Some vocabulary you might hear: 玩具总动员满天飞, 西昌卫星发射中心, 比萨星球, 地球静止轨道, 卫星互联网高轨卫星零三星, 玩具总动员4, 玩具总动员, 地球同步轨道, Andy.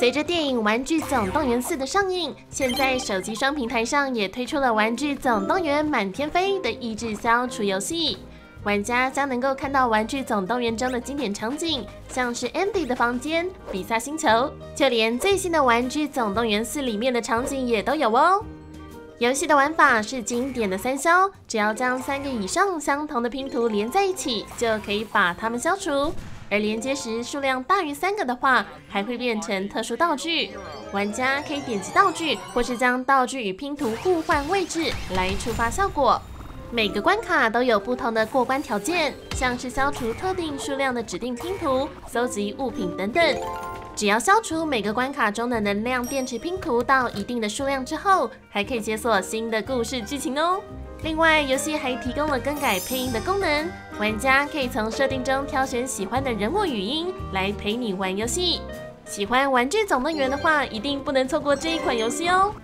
随着电影《玩具总动员4》的上映，现在手机双平台上也推出了《玩具总动员满天飞》的益智消除游戏。玩家将能够看到《玩具总动员》中的经典场景，像是 Andy 的房间、比萨星球，就连最新的《玩具总动员4》里面的场景也都有哦。游戏的玩法是经典的三消，只要将3个以上相同的拼图连在一起，就可以把它们消除。 而连接时数量大于3个的话，还会变成特殊道具。玩家可以点击道具，或是将道具与拼图互换位置来触发效果。每个关卡都有不同的过关条件，像是消除特定数量的指定拼图、搜集物品等等。只要消除每个关卡中的能量电池拼图到一定的数量之后，还可以解锁新的故事剧情哦。 另外，游戏还提供了更改配音的功能，玩家可以从设定中挑选喜欢的人物语音来陪你玩游戏。喜欢《玩具总动员》的话，一定不能错过这一款游戏哦！